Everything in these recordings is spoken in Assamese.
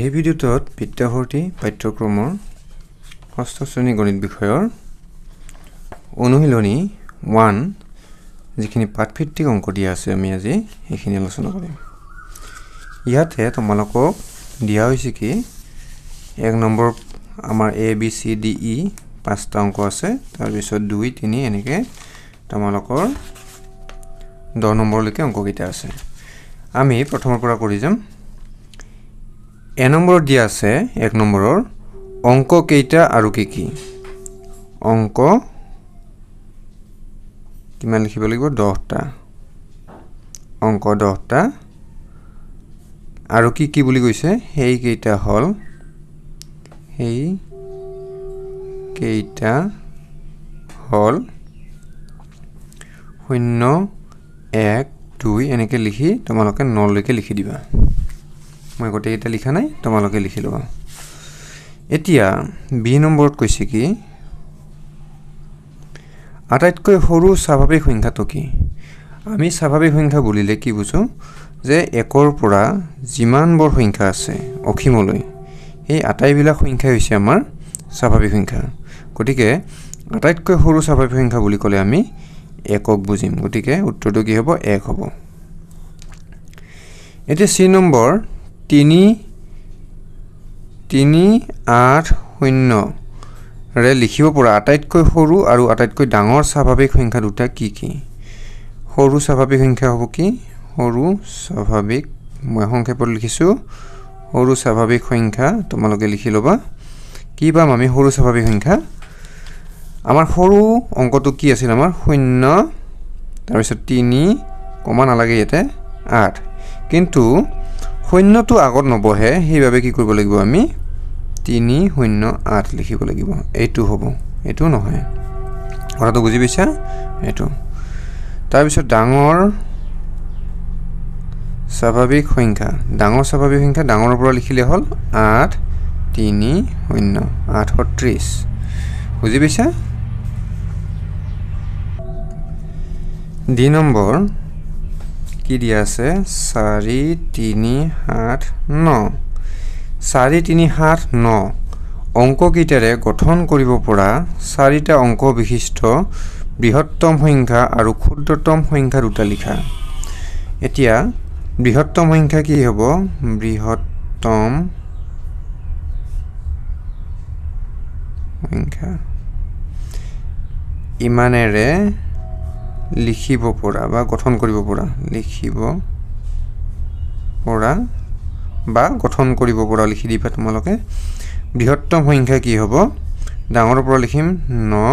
এই ভিডিওটোত বিদ্যাভৰ্তি পাঠ্যক্ৰমৰ ষষ্ঠ শ্ৰেণী গণিত বিষয়ৰ অনুশীলনী 1 যিখিনি পাঠভিত্তিক অংক দিয়া আছে আমি আজি এইখিনি আলোচনা কৰিম। ইয়াতে তোমালোকক দিয়া হৈছে কি এক নম্বৰ আমাৰ A B C D E পাঁচটা অংক আছে, তাৰ পিছত 2 3 এনেকে তোমালোকৰ 10 নম্বৰলৈকে অংক কিটা আছে। আমি প্ৰথমৰ পৰা কৰি যাম। A নম্বৰৰ দিয়া আছে এক নম্বৰৰ অংক কেইটা আৰু কি কি অংক কিমান লিখিব লাগিব 10টা অংক 10টা আৰু কি কি বুলি কৈছে সেই কেইটা হল শূন্য 1 2 এনেকে লিখি তোমালোকে 9 লৈকে লিখি দিবা। মই গটেইটা লিখা নাই, তোমালোকে লিখি লবা। এতিয়া বি নম্বৰত কৈছে কি আটাইতকৈ সৰু স্বাভাৱিক সংখ্যাটো কি। আমি স্বাভাৱিক সংখ্যা বুলিলে কি বুঝো যে একৰ পৰা যিমান বৰ সংখ্যা আছে অখিমলৈ এই আটাইবিলা সংখ্যা হৈছে আমাৰ স্বাভাৱিক সংখ্যা। গটিকে আটাইতকৈ সৰু স্বাভাৱিক সংখ্যা বুলি ক'লে আমি একক বুজিম। গটিকে উত্তৰটো কি হ'ব 1 হ'ব। এতিয়া সি নম্বৰ 3 8 0 ৰে লিখিব পৰা আটাইতকৈ সৰু আৰু আটাইতকৈ ডাঙৰ স্বাভাৱিক সংখ্যা দুটা কি কি। সৰু স্বাভাৱিক সংখ্যা হ'ব কি সৰু স্বাভাৱিক মই সংক্ষেপত লিখিছো সৰু স্বাভাৱিক সংখ্যা তোমালোকে লিখি লবা। কি পাম আমি সৰু স্বাভাৱিক সংখ্যা আমাৰ সৰু অংকটো কি আছিল আমাৰ 0 তাৰ পিছত 3 কমা নালাগে ইয়াতে 8 কিন্তু শূন্যটো আগত নবহে সেইভাবে কি কৰিব লাগিব আমি 3 0 8 লিখিব লাগিব। এইটো হ'ব এইটো নহয় কথাটো বুজি পাইছা এইটো। তাৰ পিছত ডাঙৰ স্বাভাৱিক সংখ্যা ডাঙৰৰ পৰা লিখিলে হ'ল 8 3 0 38 বুজি পাইছা। ডি নম্বৰ কি দিয়া আছে 4 3 7 9 অংক কিটাৰে গঠন কৰিব পৰা চাৰিটা অংক বিশিষ্ট বৃহত্তম সংখ্যা আৰু ক্ষুদ্ৰতম সংখ্যা দুটা লিখা। এতিয়া বৃহত্তম সংখ্যা কি হ'ব বৃহত্তম সংখ্যা ইমানেৰে লিখিব পৰা বা গঠন কৰিব পৰা লিখি দিবা তোমালোকে। বৃহত্তম সংখ্যা কি হ'ব ডাঙৰৰ পৰা লিখিম 9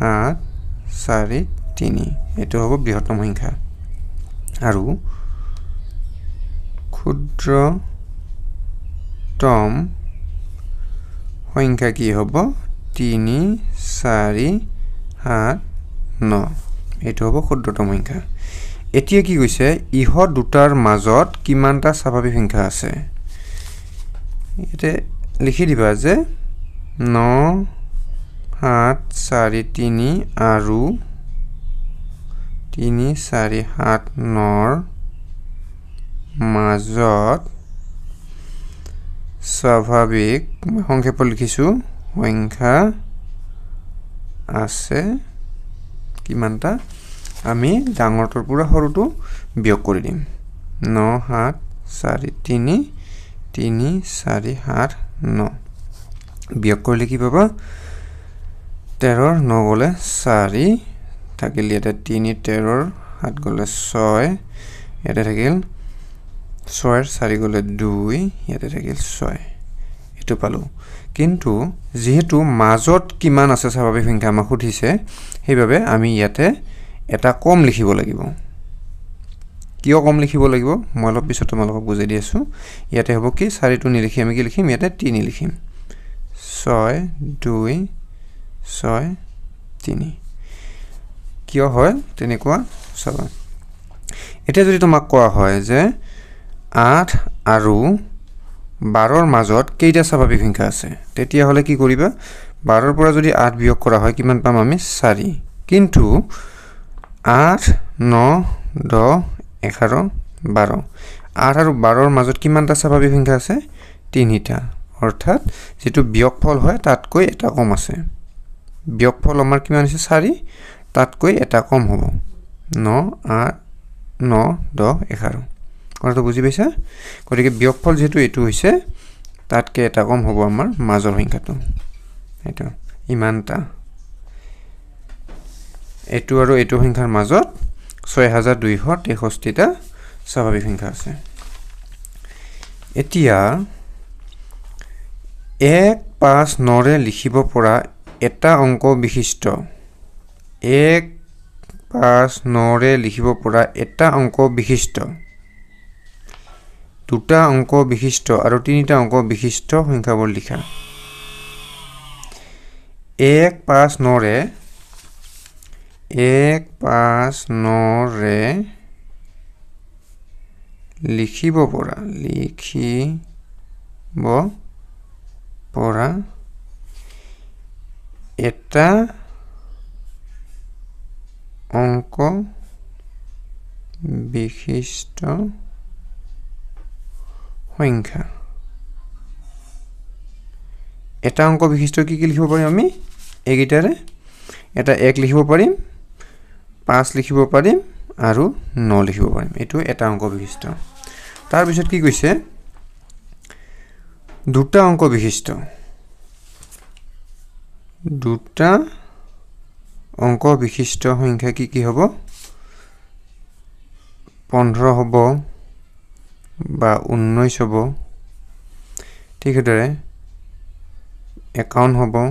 7 4 3 এইটো হ'ব বৃহত্তম সংখ্যা। আৰু ক্ষুদ্ৰতম সংখ্যা কি হ'ব 3 4 7 9 এইটো হ'ব ক্ষুদ্ৰতম সংখ্যা। এতিয়া কি কৈছে ইহ দুটাৰ মাজত কিমানটা স্বাভাৱিক সংখ্যা আছে এতে লিখি দিবা যে 9 7 4 3 আৰু 3 4 7 9 মাজত স্বাভাৱিক সংখ্যাটো লিখিছো সংখ্যা আছে কিমানটা আমি ডাঙৰটোৰ পৰা সৰুটো বিয়োগ কৰি দিম 9 7 4 3 3 4 7 9 বিয়োগ কৰিলে কি পাবা 13 9 গলে 4 থাকিলে এটা 3 13 8 গলে 6 এটা থাকিল 6 4 গলে 2 এটা থাকিল 6 এটো পালো। কিন্তু যেহেতু মাজত কিমান আছে স্বাভাৱিক সংখ্যা আমাক সুধিছে সেইভাবে আমি ইয়াতে এটা কম লিখিব লাগিব। কিয় কম লিখিব লাগিব মই অলপ পিছত তোমালোকক বুজাই দি আছো। ইয়াতে হ'ব কি 4 2 লিখি আমি কি লিখিম ইয়াতে 3 লিখিম 6 2 6 3 কিয় হয় তেনেকুৱা চাবা। এতিয়া যদি তোমাক কোৱা হয় যে 8 আৰু 12 ৰ মাজত কেইটা স্বাভাৱিক সংখ্যা আছে তেতিয়া হলে কি কৰিবা 12 ৰ পৰা যদি 8 বিয়োগ কৰা হয় কিমান পাম আমি 4 কিন্তু 8 9 10 11 12 8 আৰু 12 ৰ মাজত কিমানটা স্বাভাৱিক সংখ্যা আছে তিনিটা অৰ্থাৎ যেটু বিয়োগফল হয় তাতকৈ এটা কম আছে বিয়োগফল আমাৰ কিমান আছে 4 তাতকৈ এটা কম হ'ব 9 8 9 10 11 কথাটো বুজি পাইছা গতিকে বিয়োগফল যেটু এটু হৈছে তাতকৈ এটা কম হ'ব আমাৰ মাজৰ সংখ্যাটো এটা ইমানটা এটু আৰু এটু সংখ্যাৰ মাজত 6263 টা স্বাভাবিক সংখ্যা আছে এতিয়া 159 रे लिखिबो परा एटा अंक विशिष्ट 159 रे लिखिबो परा एटा अंक विशिष्ट दुटा अंक विशिष्ट आरो तीनटा अंक विशिष्ट संख्या बोल लिखा 159 रे लिखिबो परा लिखिबो परा एटा अंक विशिष्ट संख्या एटा अंक विशिष्ट की लिखिबो पारि आमी एगिटारे एटा 1 लिखिबो पारिम 5 लिखिबो पारिम आरो 9 लिखिबो पारिम एटु एटा अंक विशिष्ट तार बिषयत की কৈছে दुटा अंक विशिष्ट संख्या की हबो 15 हबो बा 19 हबो ठीक है दरे 51 हबो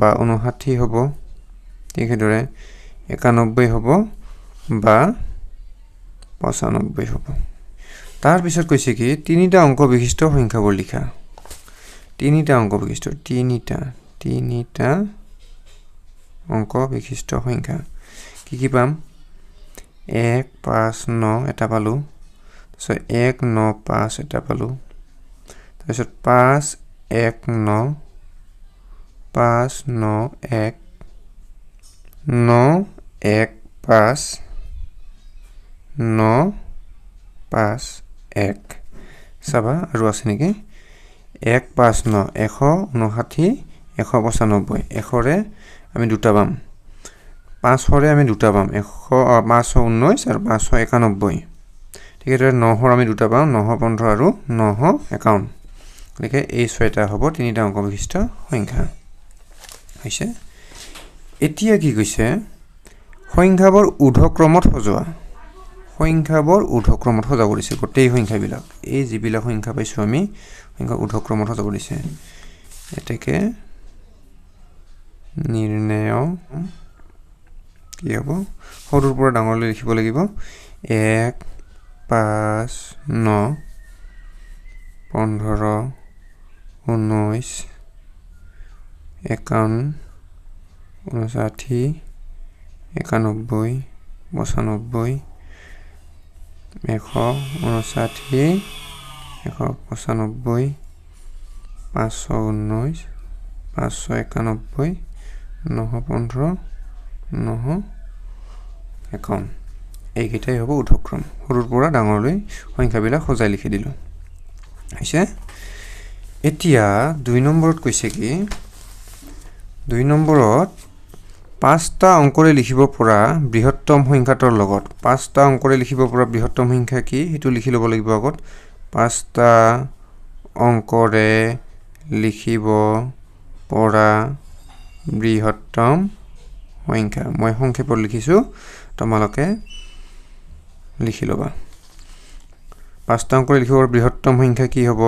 बा 59 हबो ठीक है दरे 91 हबो बा 95 हबो तार बिषय কৈছে কি তিনিটা अंक विशिष्ट संख्या बोल लिखा তিনিটা অঙ্ক বিশিষ্ট তিনিটা অঙ্ক বিশিষ্ট সংখ্যা কি কি পাম 1 5 9 এটা পালু সো 1 9 5 এটা পালু তাহলে 5 1 9 5 9 1 9 1 5 9 5 1 সবা আৰু আছে নেকি 159 159 195 100 रे आमी दुटा पाम 500 रे आमी दुटा पाम 519 आरो 591 ठीक है 900 आमी दुटा पाम 915 आरो 951 लेके ए 6 टा हबो তিনিটা অঙ্ক বিশিষ্ট সংখ্যা হইছে এতিয়া কি কইছে সংখ্যাবৰ উদ্ধক্ৰমত সজোৱা সংখ্যাবৰ উদ্ধক্ৰমত সজা কৰিছে গটেই সংখ্যাবিলাক এই জিবিলাক সংখ্যা পাইছো আমি इनका उद्धक्रमत सजा কৰিছে এটাকে নিৰ্ণয় কি হ'ব সৰুৰ পৰা ডাঙৰলৈ লিখিব লাগিব 1 5 9 15 19 51 59 91 92 159 195 519 591 915 951 এইকেইটাই হ'ব উদ্ধক্রম হৰুৰ পৰা ডাঙৰলৈ সংখ্যাবিলাক সজাই লিখি দিলো হৈছে এতিয়া 2 নম্বৰত কৈছে কি 2 নম্বৰত 5টা অংকৰে লিখিব পৰা বৃহত্তম সংখ্যাৰ লগত 5টা অংকৰে লিখিব পৰা বৃহত্তম সংখ্যা কি হেতু লিখি ল'ব লাগিব আগত 5টা অঙ্কৰে লিখিব পৰা বৃহত্তম সংখ্যা মই সংক্ষেপত লিখিছো তোমালোকে লিখি লবা 5টা অঙ্কৰে লিখিব পৰা বৃহত্তম সংখ্যা কি হ'ব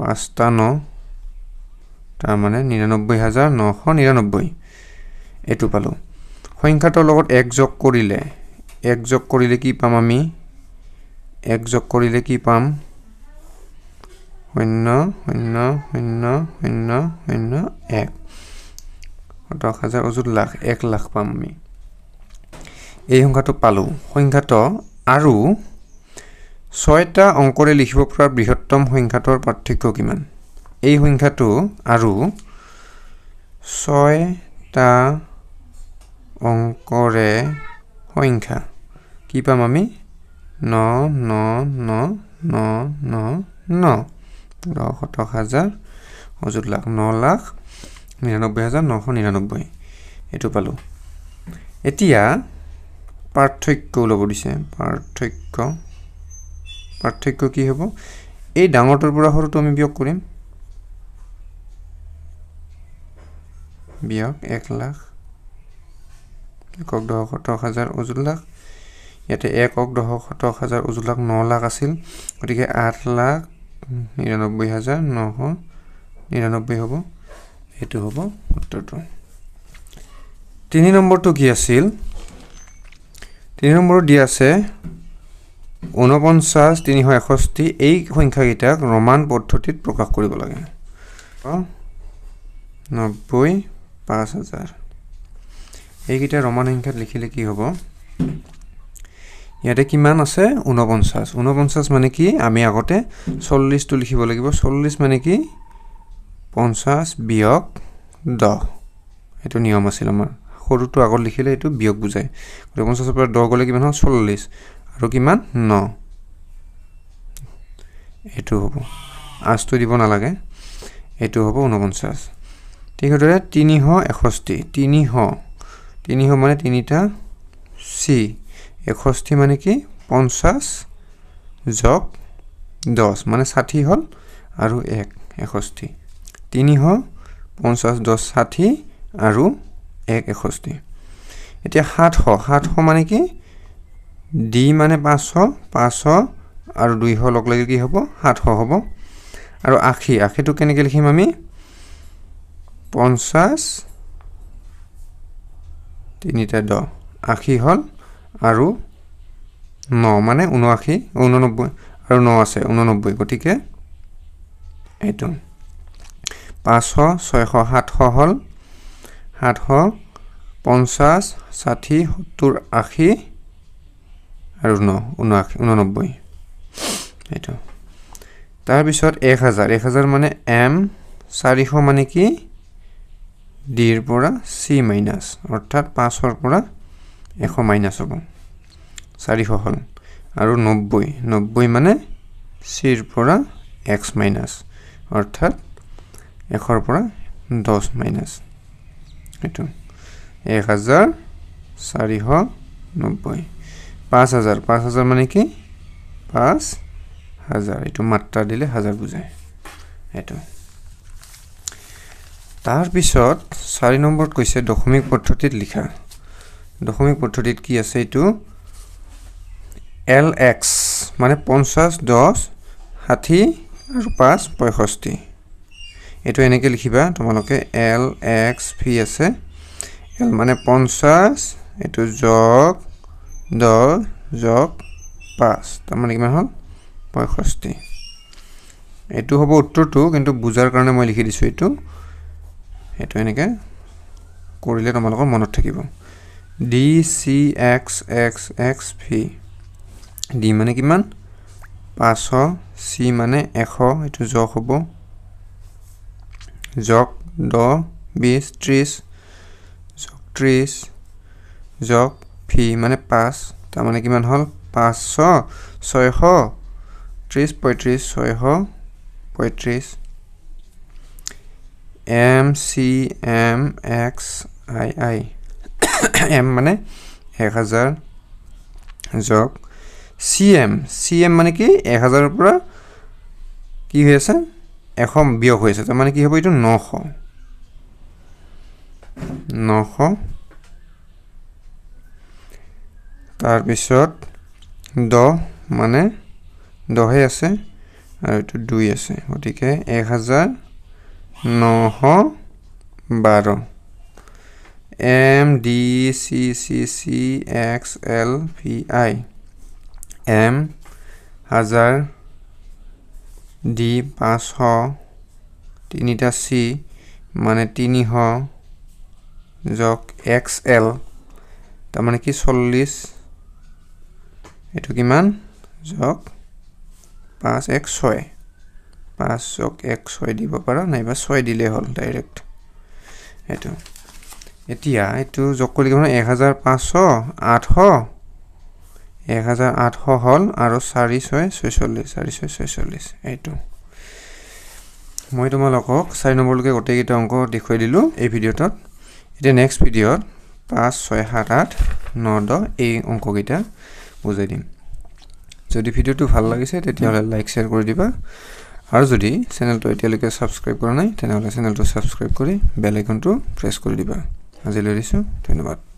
5টা 9 তাৰ মানে 99999 এটু পালো সংখ্যাটোৰ লগত 1 যোগ কৰিলে 1 যোগ কৰিলে কি পাম আমি 1 যোগ কৰিলে কি পাম 0000001 10000 অজুত লাখ 1 লাখ পাম আমি এই সংখ্যাটো পালো সংখ্যাটো আৰু 6টা অঙ্কৰে লিখিব পৰা বৃহত্তম সংখ্যাটোৰ পাৰ্থক্য কিমান এই সংখ্যাটো আৰু 6টা অঙ্কৰে সংখ্যা কি পাম আমি 9 9 9 9 9 9 100000 हजुर लाख 999999 एतो पालो एतिया पार्थक्य লব দিছে পার্থক্য পার্থক্য কি হবো এই ডাঙৰটোৰ পৰা সৰুটো আমি বিয়োগ কৰিম বিয়োগ 1 লাখ 100000 ওজুল লাখ ইয়াতে 100000 ওজুল লাখ 9 লাখ আছিল গটিকে 8 লাখ 99999 হবো এটো হবো উত্তৰটো 3 নম্বৰটো কি আছিল 3 নম্বৰ দি আছে 49 361 এই সংখ্যা গিটা ৰোমান পদ্ধতিত প্ৰকাশ কৰিব লাগে 90 5000 এই গিটা রোমান সংখ্যা লিখিলে কি হ'ব ইয়াতে কিমান আছে 49 49 মানে কি আমি আগতে 40 টো লিখিব লাগিব 40 মানে কি 50 বিয়োগ 10 এটো নিয়ম আছিল আমাৰ খৰুটো আগত লিখিলে এটো বিয়োগ বুজায় 49 পৰা 10 গলে কিমান হয় 40 আৰু কিমান 9 এটো হ'ব আজটো দিব না লাগে এটো হ'ব 49 ঠিক আছে 361 3 হ মানে 3টা সি 61 মানে কি 50 যোগ 10 মানে 60 হল আৰু 1 61 3 হ 50 10 60 আৰু 161 এতিয়া 700 মানে কি d মানে 500 আৰু 200 লগ লাগি কি হ'ব 700 হ'ব আৰু 80 80 টো কেনেকৈ লিখিম আমি 50 3টা দ 80 হল আৰু 9 মানে 79 89 আৰু 9 আছে 89 গটিকে এইটো 500 600 700 হল 800 50 60 70 80 আৰু 999 এইটো তাৰ পিছত 1000 মানে m 400 মানে কি d ৰ পৰা c মাইনাস অৰ্থাৎ 5 ৰ পৰা 100 মাইনাস হ'ব 400 হল আৰু 90 মানে c ৰ পৰা x মাইনাস অৰ্থাৎ 1 ৰ পৰা 10 মাইনাস এইটো 1490 5000 মানে কি 5000 এটো মাত্ৰা দিলে 1000 বুঝায় এটো তাৰ পিছত 4 নম্বৰত কৈছে দশমিক পদ্ধতিত লিখা দশমিক পদ্ধতিত কি আছে এটো lx মানে 50 10 60 আৰু 5 65 এটো এনেকৈ লিখিবা তোমালোকে lx p আছে l মানে 50 এটো যোগ 10 যোগ 5 তাৰ মানে কিমান হল 65 এটো হ'ব উত্তৰটো কিন্তু বুজাৰ কাৰণে মই লিখি দিছো এটো এটো এনেকৈ কৰিলে তোমালোকৰ মনত থাকিব d c x x x p d মানে কিমান 500 c মানে 100 এটো যোগ হ'ব যোগ 10 20 30 যোগ 30 যোগ p মানে 5 তাৰ মানে কিমান হল 500 600 30 35 600 35 m c m x i i m মানে 1000 যোগ cm মানে কি 1000 পৰা কি হৈ আছে 100 বিয়োগ হৈ আছে তাৰ মানে কি হ'ব এটো 900 तार पिছত 10 माने 10 हे আছে আৰু এটো 2 আছে ওটিকে 1912 m d c c c x l p i m 1000 d 500 3টা c माने 300 যোগ x l ता माने কি 40 এটো কিমান যোগ 516 5 যোগ 16 দিব পাৰা নাইবা 6 দিলে হল ডাইৰেক্ট এটো এতিয়া এটো যোগ কৰিলে মানে 1500 1800 হল আৰু 4646 4646 এটো মই তোমালোকক 4 নম্বৰলৈকে গোটেইটা অংক দেখুৱাই দিলো এই ভিডিওটোত এতিয়া নেক্সট ভিডিওত 5 6 7 8 9 10 এই অংককেইটা বুজাই দিম যদি ভিডিওটো ভাল লাগিছে তেতিয়াহলে লাইক শেয়ার কৰি দিবা আৰু যদি চ্যানেলটো এতিয়ালৈকে সাবস্ক্ৰাইব কৰা নাই তেতিয়াহলে চ্যানেলটো সাবস্ক্ৰাইব কৰি বেল আইকনটো প্ৰেছ কৰি দিবা আজিলৈ দিছো ধন্যবাদ